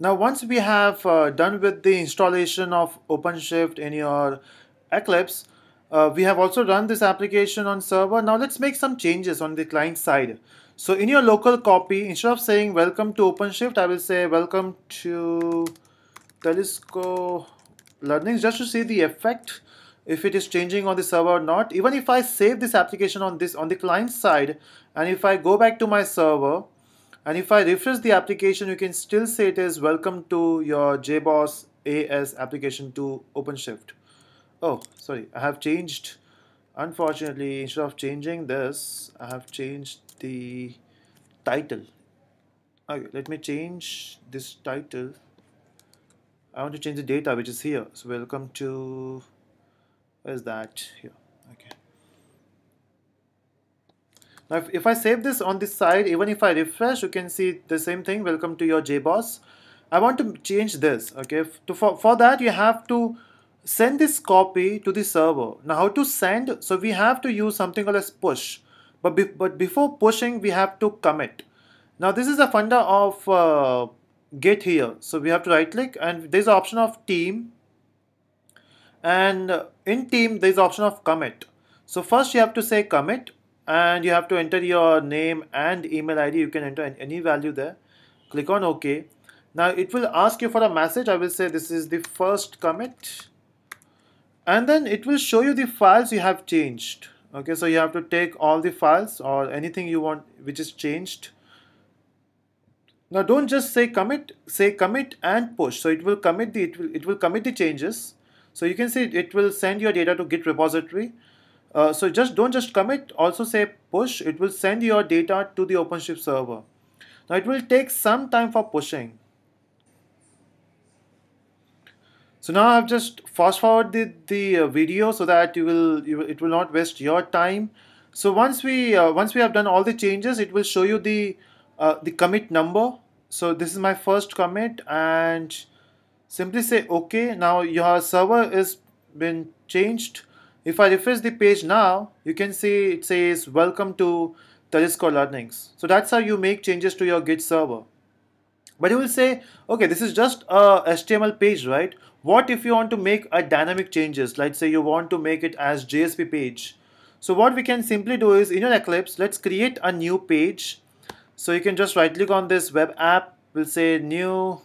Now once we have done with the installation of OpenShift in your Eclipse, we have also run this application on server. Now let's make some changes on the client side. So in your local copy, instead of saying welcome to OpenShift, I will say welcome to Telusko learnings, just to see the effect if it is changing on the server or not. Even if I save this application on the client side, and if I go back to my server and if I refresh the application, you can still say it is welcome to your JBoss AS application to OpenShift. Oh, sorry, I have changed. Unfortunately, instead of changing this, I have changed the title. Okay, let me change this title. I want to change the data which is here. So welcome to, where is that? Here. Okay. Now if I save this on this side, even if I refresh, you can see the same thing, welcome to your JBoss. I want to change this, okay? For that, you have to send this copy to the server. Now how to send? So we have to use something called as push. But before pushing, we have to commit. Now this is a funda of Git here. So we have to right click, and there's an option of team. And in team, there's an option of commit. So first you have to say commit. And you have to enter your name and email ID. You can enter any value there. Click on OK. Now it will ask you for a message. I will say this is the first commit. And then it will show you the files you have changed. Okay, so you have to take all the files or anything you want which is changed. Now don't just say commit and push. So it will commit the changes. So you can see it will send your data to Git repository. So don't just commit, also say push. It will send your data to the OpenShift server. Now it will take some time for pushing. So now I've just fast forwarded the video so that it will not waste your time. So once we have done all the changes, it will show you the commit number. So this is my first commit, and simply say OK. Now your server has been changed. If I refresh the page now, you can see it says welcome to Telusko learnings. So that's how you make changes to your Git server. But you will say, okay, this is just a HTML page, right? What if you want to make a dynamic changes? Let's say you want to make it as JSP page. So what we can simply do is in your Eclipse, let's create a new page. So you can just right click on this web app. We'll say new.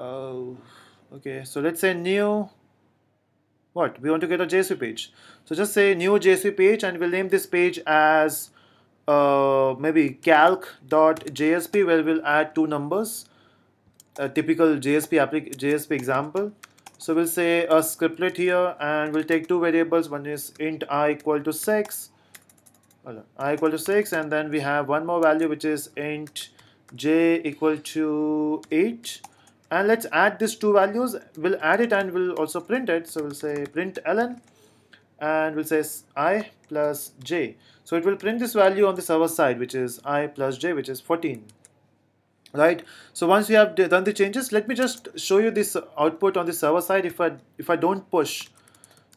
Okay, so let's say new. What? We want to get a JSP page. So just say new JSP page, and we'll name this page as maybe calc.jsp, where we'll add 2 numbers, a typical JSP example. So we'll say a scriptlet here, and we'll take 2 variables. One is int I equal to 6, and then we have one more value which is int j equal to 8. And let's add these 2 values. We'll add it and we'll also print it. So we'll say print ln, and we'll say I plus j. So it will print this value on the server side, which is I plus j, which is 14. Right? So once we have done the changes, let me just show you this output on the server side. If I don't push,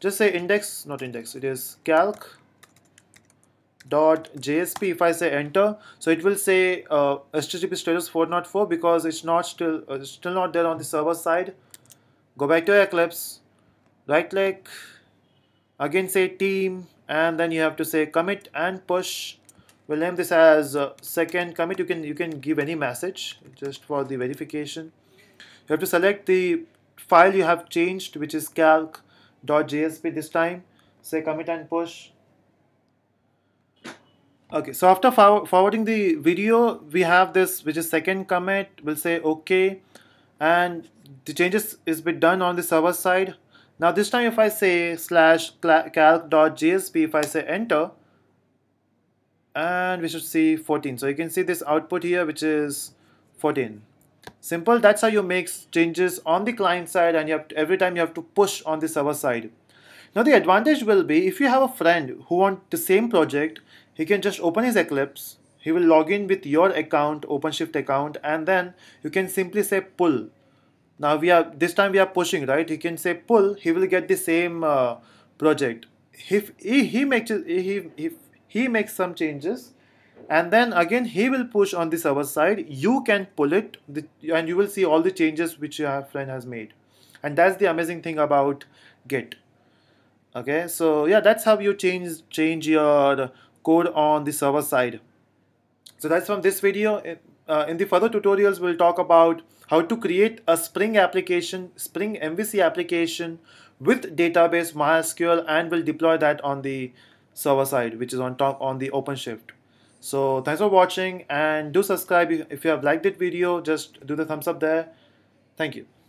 just say index, not index, it is calc.jsp. If I say enter, so it will say HTTP status 404 because it's not still not there on the server side. Go back to Eclipse, right click, again say team, and then you have to say commit and push. We'll name this as second commit. You can give any message just for the verification. You have to select the file you have changed, which is calc.jsp this time. Say commit and push. Okay, so after forwarding the video, we have this, which is second commit. We'll say OK, and the changes is been done on the server side. Now this time, if I say /calc.jsp, if I say enter, and we should see 14. So you can see this output here, which is 14. Simple. That's how you make changes on the client side, and you have to, every time you have to push on the server side. Now the advantage will be, if you have a friend who wants the same project, he can just open his Eclipse, he will log in with your account, OpenShift account, and then you can simply say pull. Now this time we are pushing, right? He can say pull, he will get the same project. If he makes some changes, and then again he will push on the server side. You can pull it and you will see all the changes which your friend has made, and that's the amazing thing about Git. Okay, so yeah, that's how you change your code on the server side. So that's from this video. In the further tutorials we'll talk about how to create a Spring application, Spring MVC application with database MySQL, and we'll deploy that on the server side, which is on top on the OpenShift. So thanks for watching, and do subscribe if you have liked this video. Just do the thumbs up there. Thank you.